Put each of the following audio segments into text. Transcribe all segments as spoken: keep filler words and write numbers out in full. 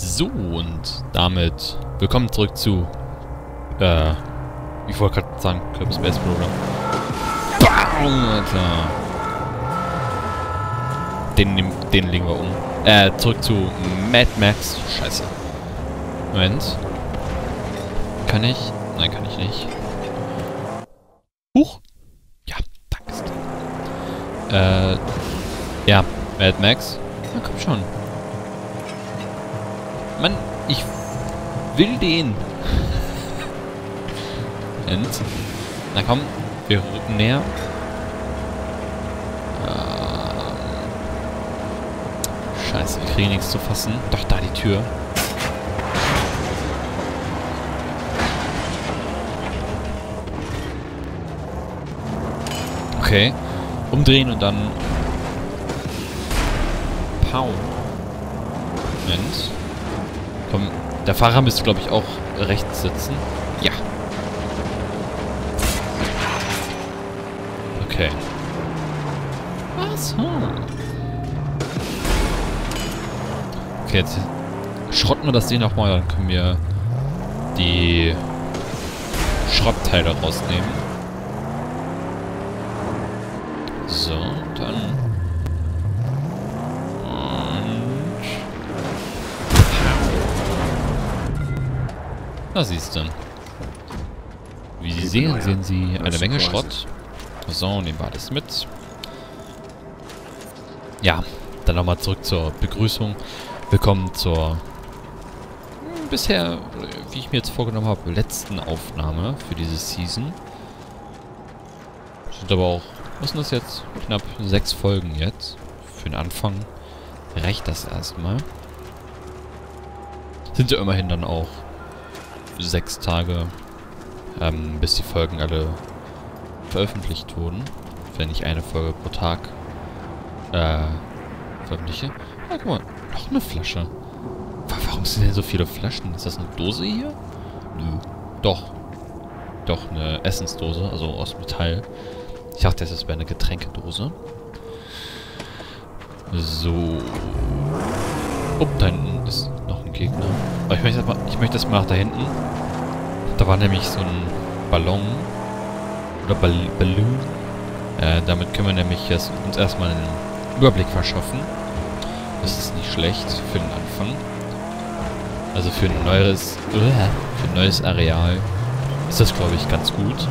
So, und damit willkommen zurück zu, äh, ich wollte gerade sagen, Club Space Program. Bam, Alter. Den, den legen wir um. Äh, zurück zu Mad Max. Scheiße. Moment. Kann ich? Nein, kann ich nicht. Huch. Ja, danke. Äh, ja, Mad Max. Na komm schon. Mann, ich will den. End. Na komm, wir rücken näher. Ähm. Scheiße, wir kriegen nichts zu fassen. Doch, da die Tür. Okay. Umdrehen und dann... Pow. Moment. Komm, der Fahrer müsste, glaube ich, auch rechts sitzen. Ja. Okay. Was? Okay, jetzt schrotten wir das Ding nochmal, dann können wir die Schrottteile rausnehmen. So, dann... Da siehst du. Wie Sie sehen, sehen Sie eine Menge Schrott. So, nehmen wir alles mit. Ja, dann nochmal zurück zur Begrüßung. Willkommen zur bisher, wie ich mir jetzt vorgenommen habe, letzten Aufnahme für diese Season. Sind aber auch, was sind das jetzt? Knapp sechs Folgen jetzt. Für den Anfang reicht das erstmal. Sind ja immerhin dann auch sechs Tage, ähm, bis die Folgen alle veröffentlicht wurden. Wenn ich eine Folge pro Tag äh, veröffentliche. Ah, guck mal, noch eine Flasche. Warum sind denn so viele Flaschen? Ist das eine Dose hier? Nö. Doch. Doch, eine Essensdose, also aus Metall. Ich dachte, das wäre eine Getränkedose. So. Oh, da hinten ist noch ein Gegner. Aber ich möchte das mal, ich möchte das mal nach da hinten. Da war nämlich so ein Ballon. Oder Ball Ballon. Äh, damit können wir nämlich jetzt uns erstmal einen Überblick verschaffen. Das ist nicht schlecht für den Anfang. Also für ein neues, für ein neues Areal ist das, glaube ich, ganz gut.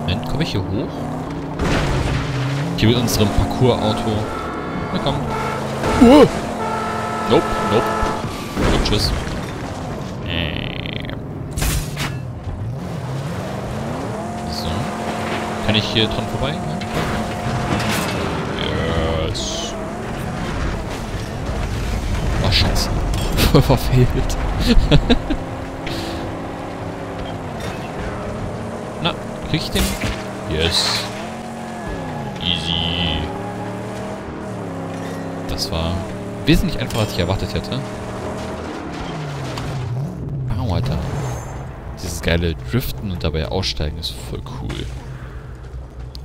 Moment, komme ich hier hoch? Hier mit unserem Parcours-Auto. Na komm. Uh! Nope, nope. Und tschüss. Äh. So. Kann ich hier dran vorbei? Yes. Oh, Scheiße. Voll verfehlt. Na, krieg ich den? Yes. Easy. Das war wesentlich einfacher, als ich erwartet hätte. Wow, Alter. Dieses geile Driften und dabei aussteigen ist voll cool.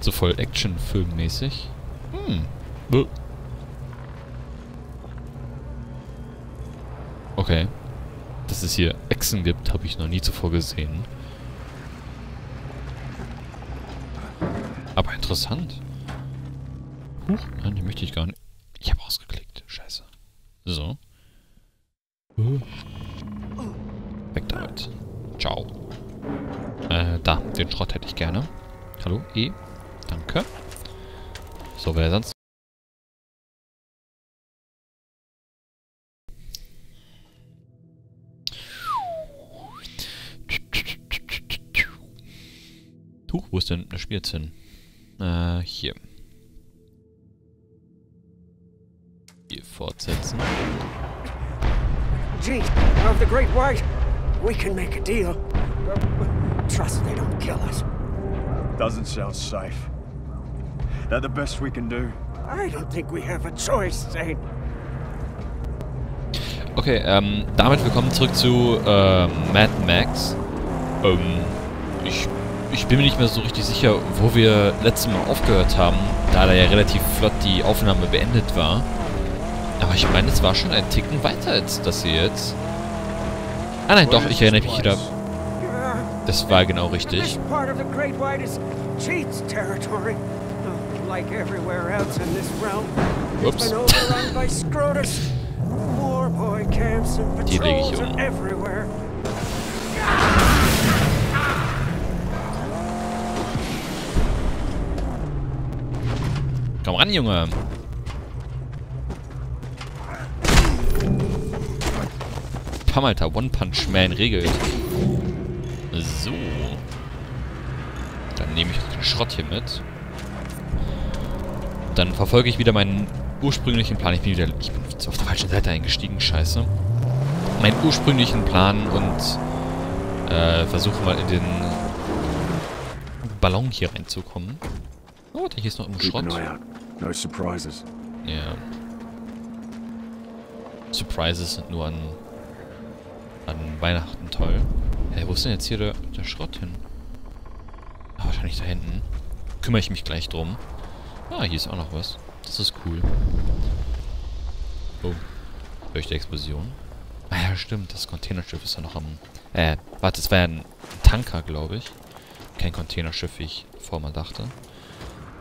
So voll Action-Film-mäßig. Hm. Buh. Okay. Dass es hier Echsen gibt, habe ich noch nie zuvor gesehen. Aber interessant. Huch, nein, die möchte ich gar nicht. Ich habe ausgeklickt. Scheiße. So. Uh. Weg damit. Ciao. Äh, da. Den Schrott hätte ich gerne. Hallo? E. Danke. So, wer sonst? Huch, wo ist denn das Spiel jetzt hin? Äh, hier. Hier fortsetzen. Gee, of the Great White, we can make a deal. Trust they don't kill us. Doesn't sound safe. That's the best we can do. I don't think we have a choice, Zane. Okay, ähm, damit willkommen zurück zu äh, Mad Max. Ähm, ich Ich bin mir nicht mehr so richtig sicher, wo wir letztes Mal aufgehört haben, da da ja relativ flott die Aufnahme beendet war. Aber ich meine, es war schon ein Ticken weiter als das hier jetzt. Ah nein, doch, ich erinnere mich wieder. Das war genau richtig. Ups. Die lege ich um. Komm ran, Junge. Pam, Alter. One Punch Man regelt. So. Dann nehme ich den Schrott hier mit. Dann verfolge ich wieder meinen ursprünglichen Plan. Ich bin wieder... Ich bin auf der falschen Seite eingestiegen. Scheiße. Meinen ursprünglichen Plan und äh, versuche mal in den Ballon hier reinzukommen. Oh, der hier ist noch im Schrott. No surprises. Ja. Surprises sind nur an, an Weihnachten toll. Hey, wo ist denn jetzt hier der, der Schrott hin? Ah, wahrscheinlich da hinten. Kümmere ich mich gleich drum. Ah, hier ist auch noch was. Das ist cool. Oh. Durch die Explosion. Ah ja, stimmt. Das Containerschiff ist ja noch am... Äh, warte, es war ja ein Tanker, glaube ich. Kein Containerschiff, wie ich vorher mal dachte.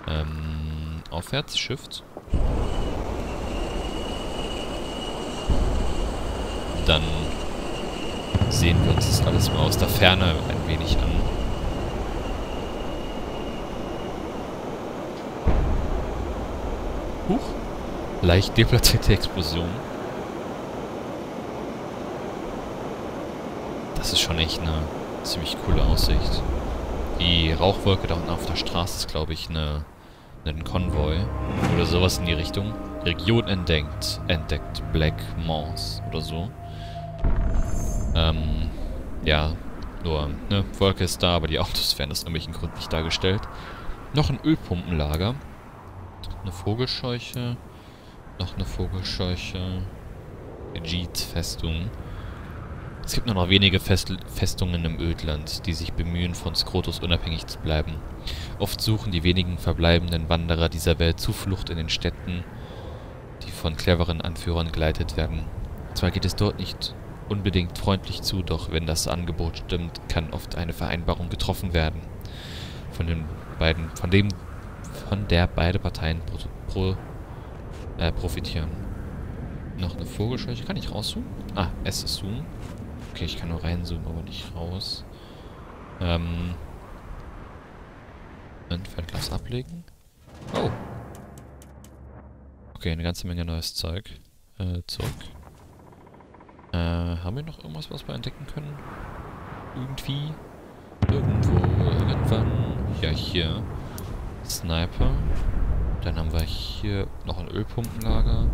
Ähm, aufwärts, Shift. Dann sehen wir uns das alles mal aus der Ferne ein wenig an. Huch. Leicht deplatzierte Explosion. Das ist schon echt eine ziemlich coole Aussicht. Die Rauchwolke da unten auf der Straße ist, glaube ich, eine... einen Konvoi oder sowas in die Richtung. Region entdeckt. Entdeckt Black Mons oder so. Ähm, ja. Nur, ne, Wolke ist da, aber die Autos werden aus irgendwelchen Gründen nicht dargestellt. Noch ein Ölpumpenlager. Eine Vogelscheuche. Noch eine Vogelscheuche. Jeets Festung. Es gibt nur noch wenige Fest Festungen im Ödland, die sich bemühen, von Skrotus unabhängig zu bleiben. Oft suchen die wenigen verbleibenden Wanderer dieser Welt Zuflucht in den Städten, die von cleveren Anführern geleitet werden. Zwar geht es dort nicht unbedingt freundlich zu, doch wenn das Angebot stimmt, kann oft eine Vereinbarung getroffen werden, von den beiden, von dem, von der beide Parteien pro, pro, äh, profitieren. Noch eine Vogelscheuche. Kann ich rauszoomen? Ah, es ist zoomen. Okay, ich kann nur reinzoomen, aber nicht raus. Ähm. Fernglas ablegen. Oh. Okay, eine ganze Menge neues Zeug. Äh, zurück. Äh, haben wir noch irgendwas, was wir entdecken können? Irgendwie? Irgendwo, irgendwann? Ja, hier. Sniper. Dann haben wir hier noch ein Ölpumpenlager.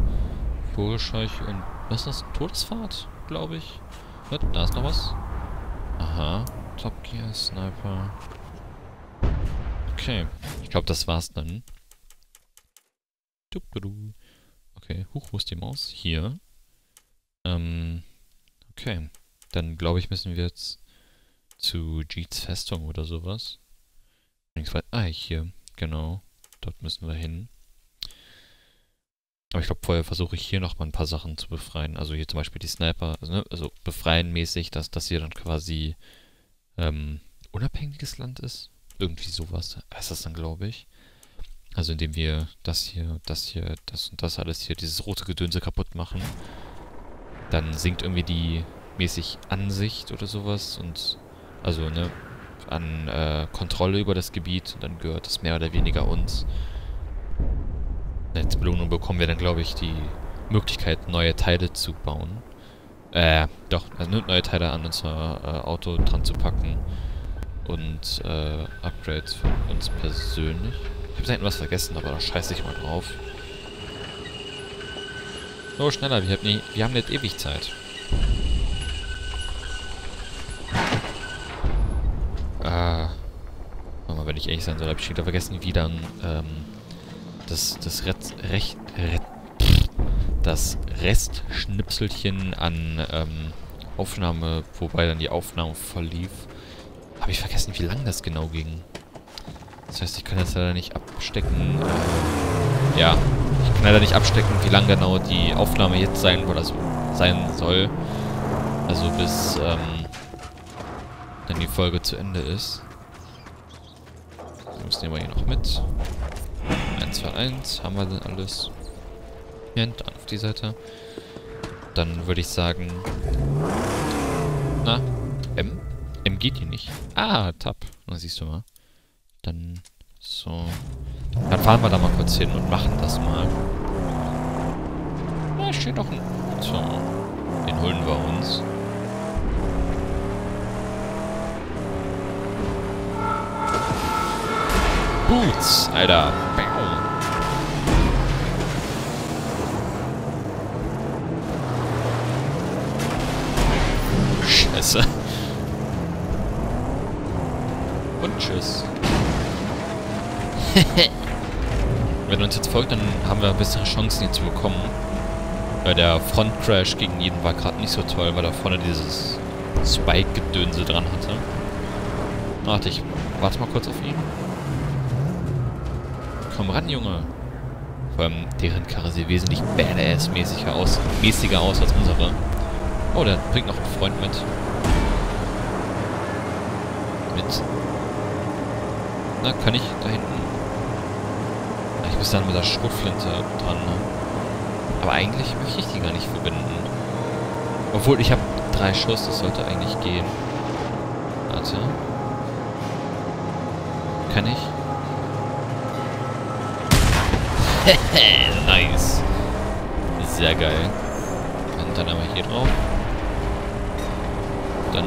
Vogelscheuche und... Was ist das? Todesfahrt, glaube ich. Da ist noch was. Aha. Top Gear, Sniper. Okay. Ich glaube, das war's dann. Okay. Huch, wo ist die Maus? Hier. Ähm. Okay. Dann glaube ich, müssen wir jetzt zu Jeets Festung oder sowas. Ah, hier. Genau. Dort müssen wir hin. Aber ich glaube, vorher versuche ich hier nochmal ein paar Sachen zu befreien. Also hier zum Beispiel die Sniper, also, ne, also befreienmäßig, dass das hier dann quasi ähm, unabhängiges Land ist. Irgendwie sowas heißt das dann, glaube ich. Also indem wir das hier, das hier, das und das alles hier, dieses rote Gedönse kaputt machen. Dann sinkt irgendwie die mäßig Ansicht oder sowas und also ne, an äh, Kontrolle über das Gebiet. Und dann gehört das mehr oder weniger uns. Als Belohnung bekommen wir dann, glaube ich, die Möglichkeit, neue Teile zu bauen. Äh, doch, also neue Teile an unser äh, Auto dran zu packen. Und, äh, Upgrades von uns persönlich. Ich habe da hinten was vergessen, aber da scheiße ich mal drauf. So, schneller, wir haben, nie, wir haben nicht ewig Zeit. Ah. Aber wenn ich ehrlich sein soll, habe ich wieder vergessen, wie dann, ähm... Das, das, Re Rech Re Pff, das Restschnipselchen an ähm, Aufnahme, wobei dann die Aufnahme verlief, habe ich vergessen, wie lang das genau ging. Das heißt, ich kann jetzt leider nicht abstecken. Äh, ja, ich leider nicht abstecken, wie lang genau die Aufnahme jetzt sein, oder so, sein soll. Also bis ähm, dann die Folge zu Ende ist. Das nehmen wir hier noch mit. eins zwei eins, haben wir denn alles? Hier hinten auf die Seite. Dann würde ich sagen... Na, M? M geht hier nicht. Ah, Tab. Na, siehst du mal. Dann, so. Dann fahren wir da mal kurz hin und machen das mal. Na, steht doch ein... So, den holen wir uns. Boots, Alter. Bam. Scheiße. Und tschüss. Wenn uns jetzt folgt, dann haben wir bessere Chancen hier zu bekommen. Weil der Frontcrash gegen jeden war gerade nicht so toll, weil da vorne dieses Spike-Gedönse dran hatte. Warte, ich warte mal kurz auf ihn. Komm ran, Junge. Vor allem, deren Karre sieht wesentlich badass-mäßiger aus, mäßiger aus als unsere. Oh, der bringt noch einen Freund mit. Mit. Na, kann ich da hinten? Ich muss dann mit der Schrotflinte dran, ne? Aber eigentlich möchte ich die gar nicht verbinden. Obwohl, ich habe drei Schuss, das sollte eigentlich gehen. Warte. Kann ich? Hehe, nice. Sehr geil. Und dann einmal hier drauf. Dann...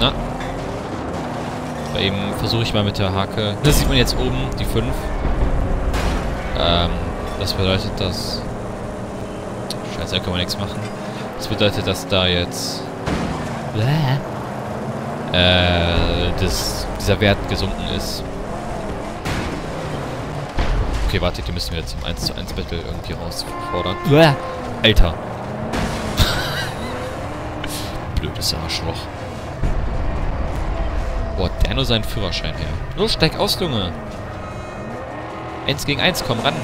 Na. Bei ihm versuche ich mal mit der Hake. Das sieht man jetzt oben, die fünf. Ähm, das bedeutet, dass... Scheiße, da kann man nichts machen. Das bedeutet, dass da jetzt... Äh, dass dieser Wert gesunken ist. Okay, warte, die müssen wir jetzt im eins zu eins Battle irgendwie rausfordern. Uah. Alter. Blödes Arschloch. Boah, der nur seinen Führerschein her. Los, steig aus, Junge. eins gegen eins, komm ran.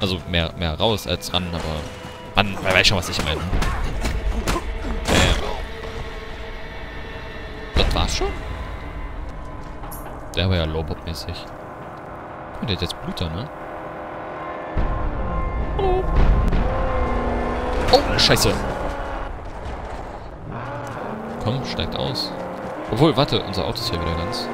Also mehr, mehr raus als ran, aber... Ran, man weiß schon, was ich meine. Ähm. Das war's schon? Der war ja Lobob-mäßig. Oh, der hat jetzt Bluter, ne? Hallo. Oh, Scheiße. Komm, steigt aus. Obwohl, warte, unser Auto ist hier wieder ganz.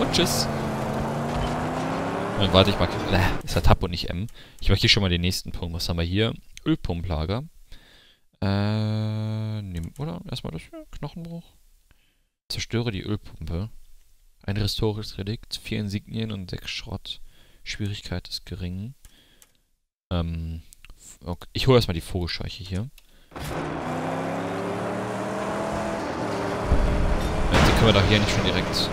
Und tschüss. Und warte, ich mag... Ist ja Tab und nicht M. Ich mache hier schon mal den nächsten Punkt. Was haben wir hier? Ölpumplager. Äh, nehmen, oder? Erstmal das hier. Knochenbruch. Zerstöre die Ölpumpe. Ein historisches Relikt, vier Insignien und sechs Schrott. Schwierigkeit ist gering. Ähm, okay. Ich hole erstmal die Vogelscheuche hier. Die können wir doch hier nicht schon direkt.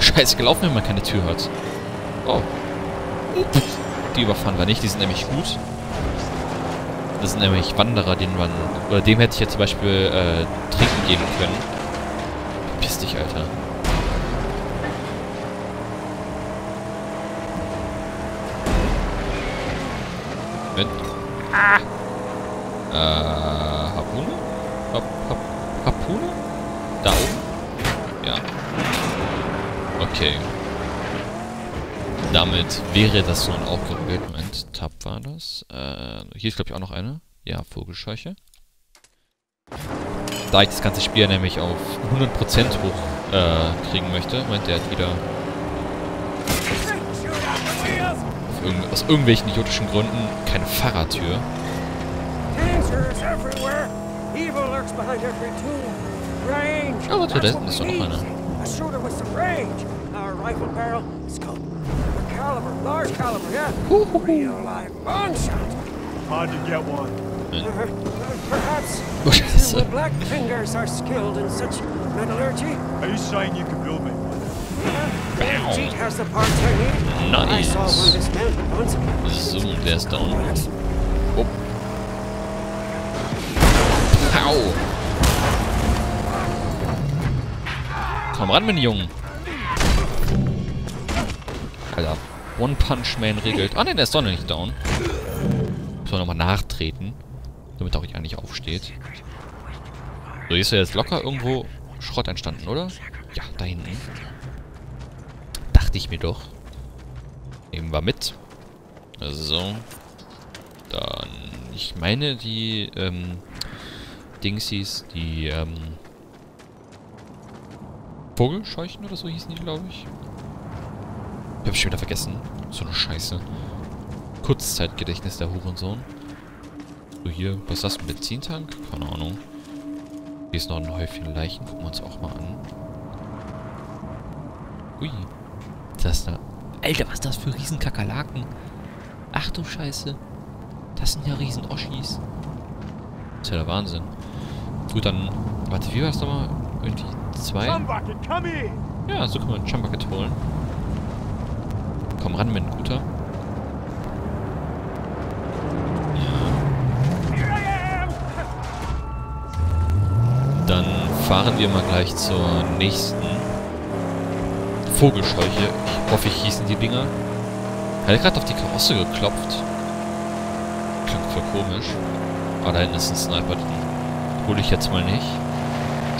Scheiße, gelaufen, wenn man keine Tür hat. Oh. Die überfahren wir nicht, die sind nämlich gut. Das sind nämlich Wanderer, denen man... Oder dem hätte ich jetzt zum Beispiel äh, Trinken geben können. Piss dich, Alter. Mit. Ah. Äh, Harpune? Hap, hap, Harpune? Da oben? Ja. Okay. Damit wäre das so ein Aufgabe. Moment, Tab war das. Äh, hier ist, glaube ich, auch noch eine. Ja, Vogelscheuche. Da ich das ganze Spiel nämlich auf hundert Prozent hoch äh, kriegen möchte, meint der hat wieder... Irg aus irgendwelchen idiotischen Gründen keine Fahrradtür. Oh, warte, da hinten ist doch noch einer. Caliber, large caliber, yeah. Real live bonshot. How'd you get one? Perhaps the black fingers are skilled in such metallurgy. Are you saying you could build me one? Now. Jeet has the parts I need. Nice. I saw one dismounted once. So, there's down. Oh. Pow. Komm ran, mein Junge. Alter. One Punch Man regelt. Ah, ne, der ist doch noch nicht down. Muss man nochmal nachtreten. Damit er auch eigentlich aufsteht. So, hier ist ja jetzt locker irgendwo Schrott entstanden, oder? Ja, da hinten. Dachte ich mir doch. Nehmen wir mit. So. Dann. Ich meine, die, ähm. Dingsies, die, ähm. Vogelscheuchen oder so hießen die, glaube ich. Ich hab schon wieder vergessen. So eine Scheiße. Kurzzeitgedächtnis der Hurensohn. So hier, was ist das? Ein Benzintank? Keine Ahnung. Hier ist noch ein Häufchen Leichen. Gucken wir uns auch mal an. Ui. Das da. Alter, was ist das für Riesenkakerlaken? Ach du Scheiße. Das sind ja Riesenoschis. Das ist ja der Wahnsinn. Gut, dann. Warte, wie war es nochmal? Irgendwie zwei. Ja, so kann man einen Chumbucket holen. Komm ran, mein Guter. Ja. Dann fahren wir mal gleich zur nächsten Vogelscheuche. Ich hoffe, ich hießen die Dinger. Hat er gerade auf die Karosse geklopft? Klingt voll komisch. Aber da hinten ist ein Sniper. Den hole ich jetzt mal nicht.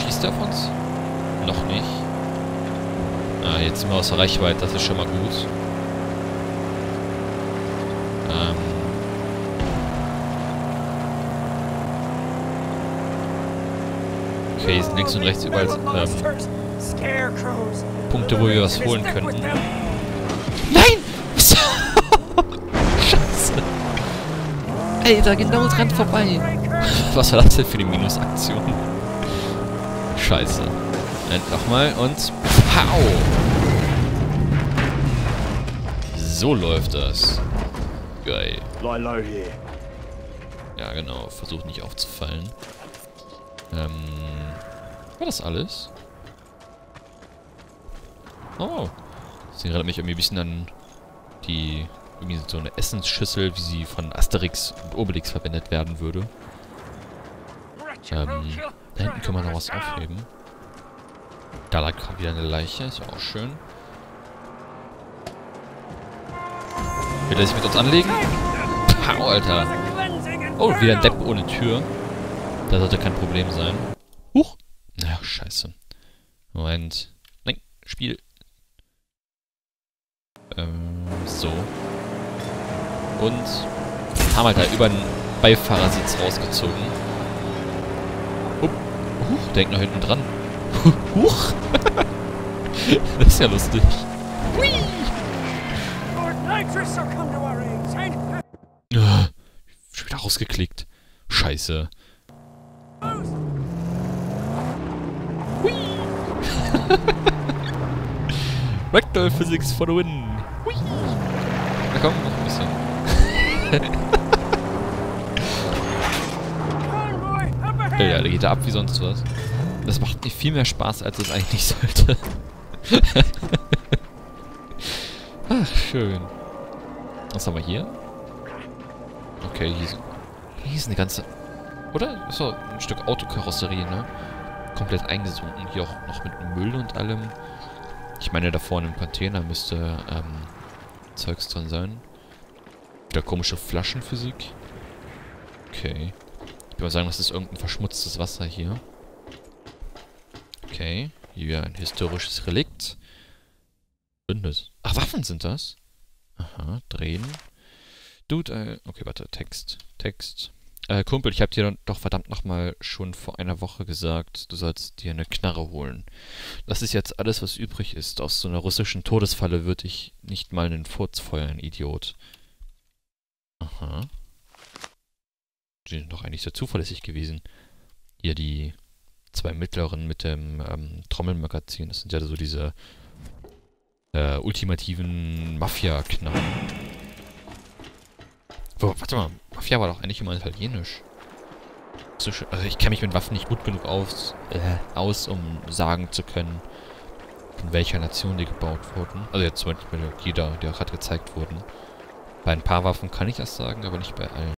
Schießt er auf uns? Noch nicht. Ah, jetzt sind wir außer Reichweite. Das ist schon mal gut. Okay, hier sind links und rechts überall ähm, Punkte, wo wir was holen könnten. Nein! Scheiße! Alter, genau dran vorbei! Was war das denn für die Minusaktion? Scheiße. Nochmal und... Pow! So läuft das. Geil. Ja, genau. Versucht nicht aufzufallen. Ähm... War das alles? Oh. Das erinnert mich irgendwie ein bisschen an die... Irgendwie so eine Essensschüssel, wie sie von Asterix und Obelix verwendet werden würde. Ähm... Da hinten können wir noch was aufheben. Da lag gerade wieder eine Leiche. Ist ja auch schön. Will er sich mit uns anlegen? Pow, Alter. Oh, wieder ein Depp ohne Tür. Das sollte kein Problem sein. Huch. Ach, scheiße. Moment. Nein, Spiel. Ähm, so. Und haben halt da über den Beifahrersitz rausgezogen. Huch, huch, der hängt noch hinten dran. Huch. Das ist ja lustig. Hui. Schon wieder rausgeklickt. Scheiße. Hui. Rectal Physics for the win. Hui. Na komm, noch ein bisschen. Ja, ja, der geht da ab wie sonst was. Das macht mir viel mehr Spaß, als es eigentlich sollte. Ach, schön. Was haben wir hier? Okay, hier ist, hier ist eine ganze... Oder? So, ein Stück Autokarosserie, ne? Komplett eingesunken. Hier auch noch mit Müll und allem. Ich meine, da vorne im Container müsste ähm, Zeugs drin sein. Wieder komische Flaschenphysik. Okay. Ich würde mal sagen, das ist irgendein verschmutztes Wasser hier. Okay. Hier ein historisches Relikt. Bündnis. Ach, Waffen sind das? Aha, drehen. Dude, äh, okay, warte, Text, Text. Äh, Kumpel, ich hab dir doch verdammt nochmal schon vor einer Woche gesagt, du sollst dir eine Knarre holen. Das ist jetzt alles, was übrig ist. Aus so einer russischen Todesfalle würde ich nicht mal einen Furz feuern, Idiot. Aha. Die sind doch eigentlich sehr zuverlässig gewesen. Hier die zwei mittleren mit dem ähm, Trommelmagazin. Das sind ja so diese äh, ultimativen Mafia-Knarren. Oh, warte mal, Mafia war doch eigentlich immer italienisch. So schön. Also ich kenne mich mit Waffen nicht gut genug aus, äh, aus, um sagen zu können, in welcher Nation die gebaut wurden. Also jetzt zum Beispiel jeder, die auch gerade gezeigt wurden. Bei ein paar Waffen kann ich das sagen, aber nicht bei allen.